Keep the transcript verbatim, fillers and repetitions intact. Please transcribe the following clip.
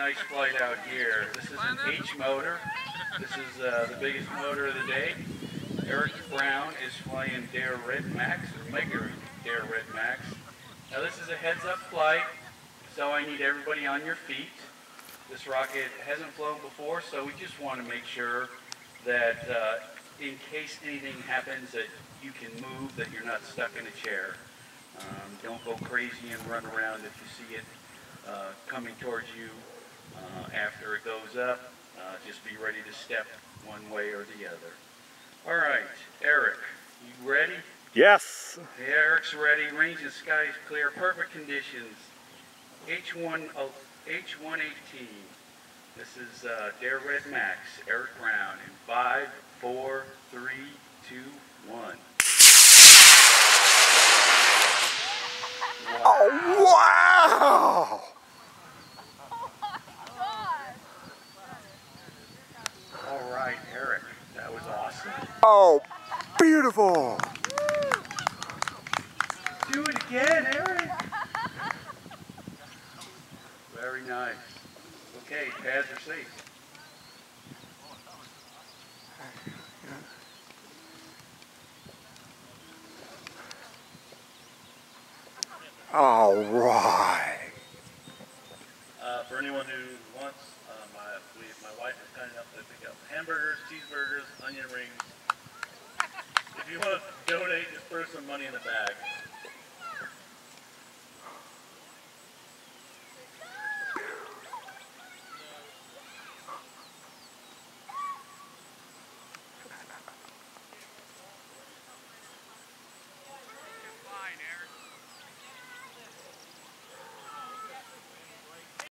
nice flight out here. This is an H motor. This is uh, the biggest motor of the day. Eric Brown is flying Der Red Max, or Mega Der Red Max. Now this is a heads-up flight, so I need everybody on your feet. This rocket hasn't flown before, so we just want to make sure that uh, in case anything happens that you can move, that you're not stuck in a chair. Um, don't go crazy and run around if you see it uh, coming towards you uh, after it goes up. Uh, just be ready to step one way or the other. All right, Eric, you ready? Yes. Eric's ready. Range and sky is clear. Perfect conditions. H one eighteen. This is uh, Der Red Max, Eric Brown, in five, four, three, two, one. Wow. Oh, wow! All right, Eric, that was awesome. Oh, beautiful! Do it again, Eric! Very nice. Okay, pads are safe. All right. Uh, for anyone who wants, uh, my, we, my wife is kind enough to pick up hamburgers, cheeseburgers, onion rings. If you want to donate, just throw some money in the bag.